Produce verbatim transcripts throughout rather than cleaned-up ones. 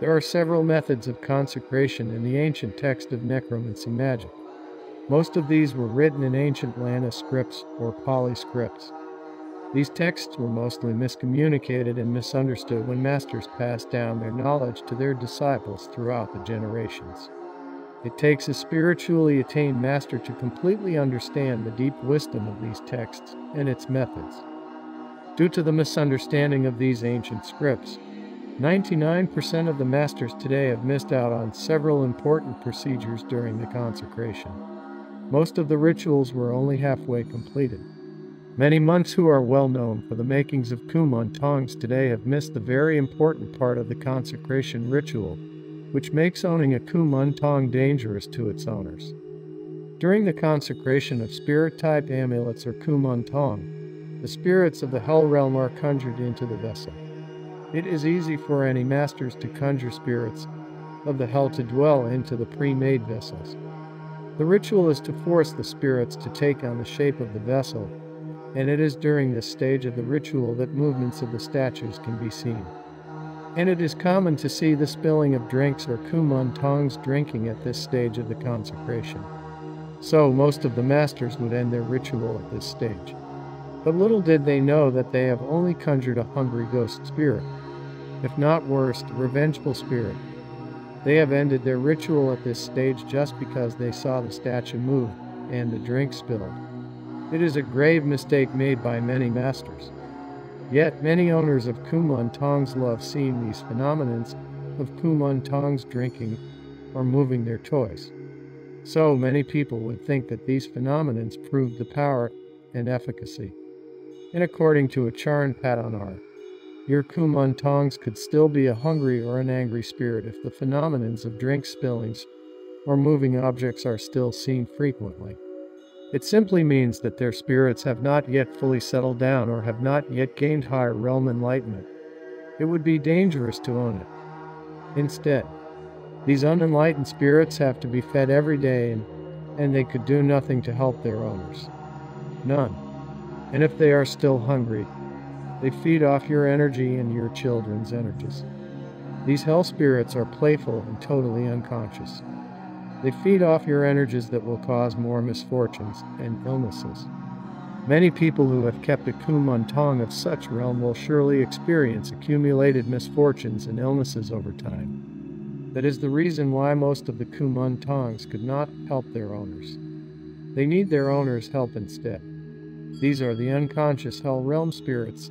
There are several methods of consecration in the ancient text of necromancy magic. Most of these were written in ancient Lanna scripts or Pali scripts. These texts were mostly miscommunicated and misunderstood when masters passed down their knowledge to their disciples throughout the generations. It takes a spiritually attained master to completely understand the deep wisdom of these texts and its methods. Due to the misunderstanding of these ancient scripts, ninety-nine percent of the masters today have missed out on several important procedures during the consecration. Most of the rituals were only halfway completed. Many monks who are well known for the makings of Kuman Thongs today have missed the very important part of the consecration ritual, which makes owning a Kuman Thong dangerous to its owners. During the consecration of spirit-type amulets or Kuman Thong, the spirits of the hell realm are conjured into the vessel. It is easy for any masters to conjure spirits of the hell to dwell into the pre-made vessels. The ritual is to force the spirits to take on the shape of the vessel, and it is during this stage of the ritual that movements of the statues can be seen. And it is common to see the spilling of drinks or Kuman Thongs drinking at this stage of the consecration. So most of the masters would end their ritual at this stage. But little did they know that they have only conjured a hungry ghost spirit, if not worse, a revengeful spirit. They have ended their ritual at this stage just because they saw the statue move and the drink spilled. It is a grave mistake made by many masters. Yet many owners of Kuman Thongs love seeing these phenomena of Kuman Thongs drinking or moving their toys. So many people would think that these phenomena proved the power and efficacy. And according to Ajarn Patana, your Kuman Thongs could still be a hungry or an angry spirit if the phenomena of drink spillings or moving objects are still seen frequently. It simply means that their spirits have not yet fully settled down or have not yet gained higher realm enlightenment. It would be dangerous to own it. Instead, these unenlightened spirits have to be fed every day and, and they could do nothing to help their owners. None. And if they are still hungry, they feed off your energy and your children's energies. These hell spirits are playful and totally unconscious. They feed off your energies that will cause more misfortunes and illnesses. Many people who have kept a Kuman Thong of such realm will surely experience accumulated misfortunes and illnesses over time. That is the reason why most of the Kuman Thongs could not help their owners. They need their owners' help instead. These are the unconscious hell realm spirits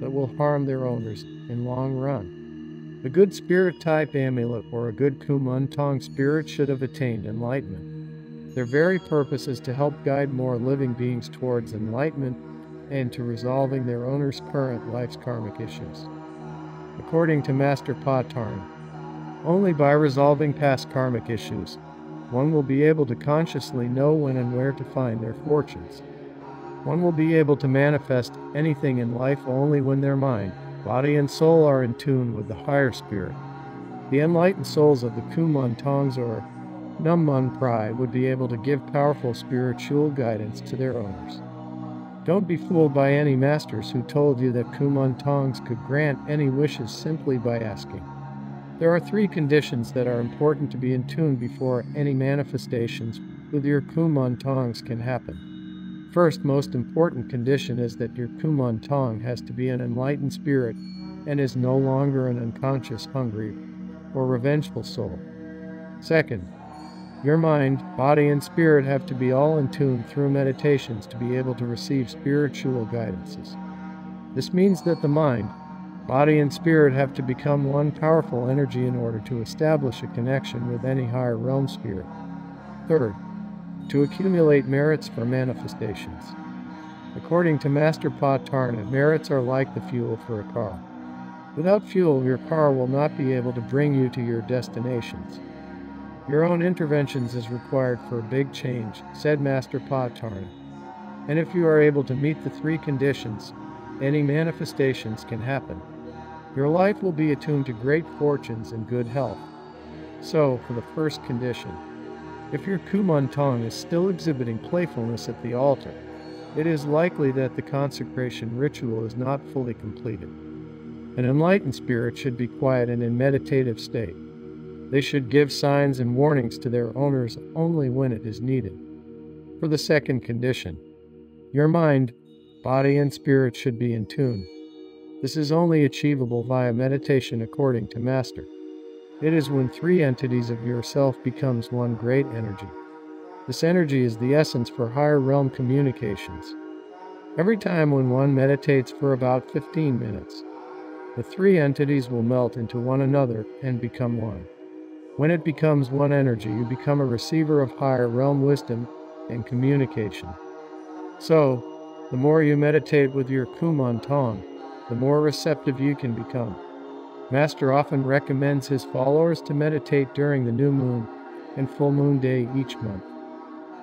that will harm their owners in long run. A good spirit-type amulet or a good Kuman Thong spirit should have attained enlightenment. Their very purpose is to help guide more living beings towards enlightenment and to resolving their owner's current life's karmic issues. According to Master Patana, only by resolving past karmic issues, one will be able to consciously know when and where to find their fortunes. One will be able to manifest anything in life only when their mind, body and soul are in tune with the higher spirit. The enlightened souls of the Kuman Thongs or Namman Prai would be able to give powerful spiritual guidance to their owners. Don't be fooled by any masters who told you that Kuman Thongs could grant any wishes simply by asking. There are three conditions that are important to be in tune before any manifestations with your Kuman Thongs can happen. First, most important condition is that your Kuman Thong has to be an enlightened spirit and is no longer an unconscious, hungry, or revengeful soul. Second, your mind, body, and spirit have to be all in tune through meditations to be able to receive spiritual guidances. This means that the mind, body, and spirit have to become one powerful energy in order to establish a connection with any higher realm spirit. Third, to accumulate merits for manifestations. According to Master Patana, merits are like the fuel for a car. Without fuel, your car will not be able to bring you to your destinations. Your own interventions is required for a big change, said Master Patana. And if you are able to meet the three conditions, any manifestations can happen. Your life will be attuned to great fortunes and good health. So, for the first condition, if your Kuman Thong is still exhibiting playfulness at the altar, it is likely that the consecration ritual is not fully completed. An enlightened spirit should be quiet and in meditative state. They should give signs and warnings to their owners only when it is needed. For the second condition, your mind, body, and spirit should be in tune. This is only achievable via meditation according to Master. It is when three entities of yourself becomes one great energy. This energy is the essence for higher realm communications. Every time when one meditates for about fifteen minutes, the three entities will melt into one another and become one. When it becomes one energy, you become a receiver of higher realm wisdom and communication. So, the more you meditate with your Kuman Thong, the more receptive you can become. Master often recommends his followers to meditate during the new moon and full moon day each month.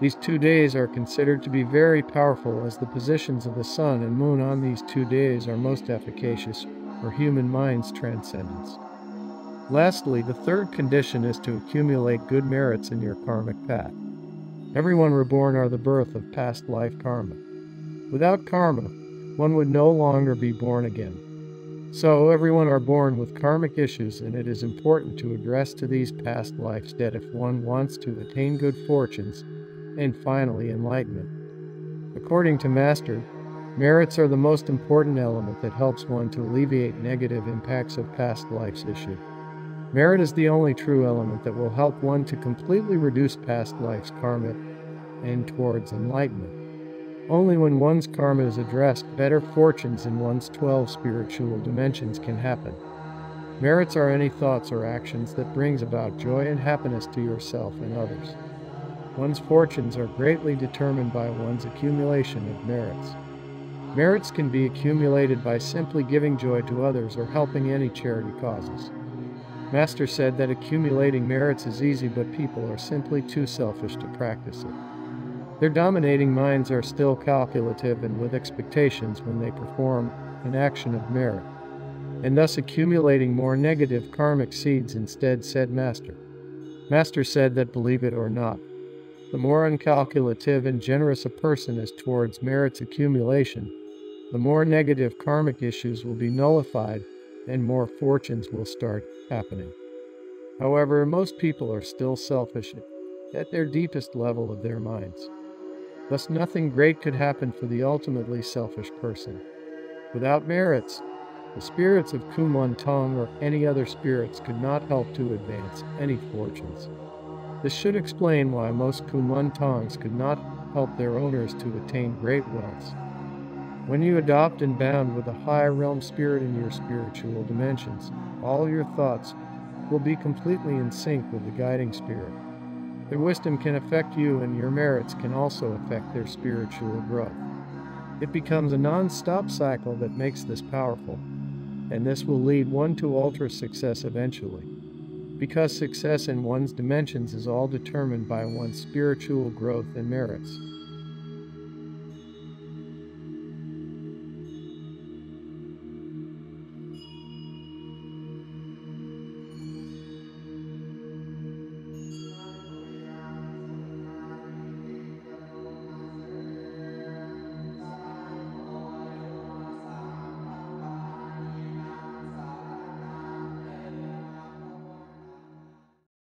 These two days are considered to be very powerful, as the positions of the sun and moon on these two days are most efficacious for human mind's transcendence. Lastly, the third condition is to accumulate good merits in your karmic path. Everyone reborn are the birth of past life karma. Without karma, one would no longer be born again. So everyone are born with karmic issues, and it is important to address to these past lives debt if one wants to attain good fortunes and finally enlightenment. According to Master, merits are the most important element that helps one to alleviate negative impacts of past life's issue. Merit is the only true element that will help one to completely reduce past life's karma and towards enlightenment. Only when one's karma is addressed, better fortunes in one's twelve spiritual dimensions can happen. Merits are any thoughts or actions that brings about joy and happiness to yourself and others. One's fortunes are greatly determined by one's accumulation of merits. Merits can be accumulated by simply giving joy to others or helping any charity causes. Master said that accumulating merits is easy, but people are simply too selfish to practice it. Their dominating minds are still calculative and with expectations when they perform an action of merit, and thus accumulating more negative karmic seeds instead, said Master. Master said that, believe it or not, the more uncalculative and generous a person is towards merits accumulation, the more negative karmic issues will be nullified and more fortunes will start happening. However, most people are still selfish at their deepest level of their minds. Thus, nothing great could happen for the ultimately selfish person. Without merits, the spirits of Kuman Thong or any other spirits could not help to advance any fortunes. This should explain why most Kuman Thongs could not help their owners to attain great wealth. When you adopt and bound with a high realm spirit in your spiritual dimensions, all your thoughts will be completely in sync with the guiding spirit. Their wisdom can affect you, and your merits can also affect their spiritual growth. It becomes a non-stop cycle that makes this powerful, and this will lead one to ultra success eventually. Because success in one's dimensions is all determined by one's spiritual growth and merits.